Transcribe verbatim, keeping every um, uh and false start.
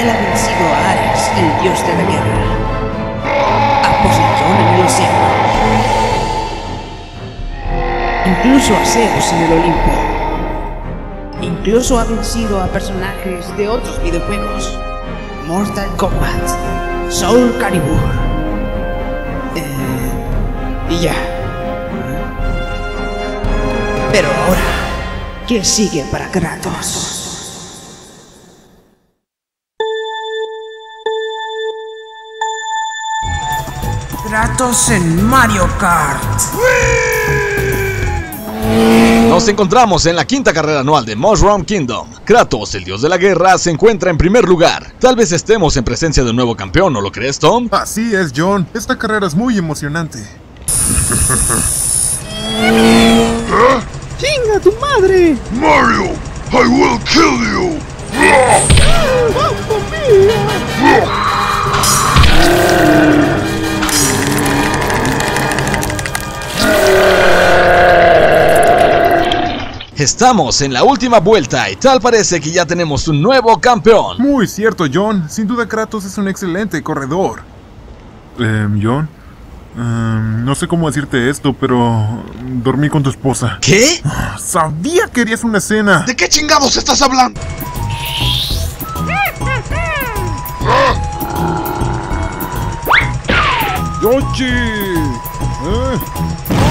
Él ha vencido a Ares, el dios de la guerra, a Poseidón en el océano, incluso a Zeus en el Olimpo. Incluso ha vencido a personajes de otros videojuegos: Mortal Kombat, Soul Calibur, eh, y ya. Pero ahora, ¿qué sigue para Kratos? Kratos en Mario Kart. Nos encontramos en la quinta carrera anual de Mushroom Kingdom. Kratos, el dios de la guerra, se encuentra en primer lugar. Tal vez estemos en presencia de un nuevo campeón, ¿no lo crees, Tom? Así es, John. Esta carrera es muy emocionante. ¿Eh? ¡Chinga tu madre! Mario, I will kill you. Estamos en la última vuelta y tal parece que ya tenemos un nuevo campeón. Muy cierto, John. Sin duda Kratos es un excelente corredor. Eh, John, um, no sé cómo decirte esto, pero dormí con tu esposa. ¿Qué? Oh, sabía que harías una escena. ¿De qué chingados estás hablando? ¡Yoshi! ¿Eh?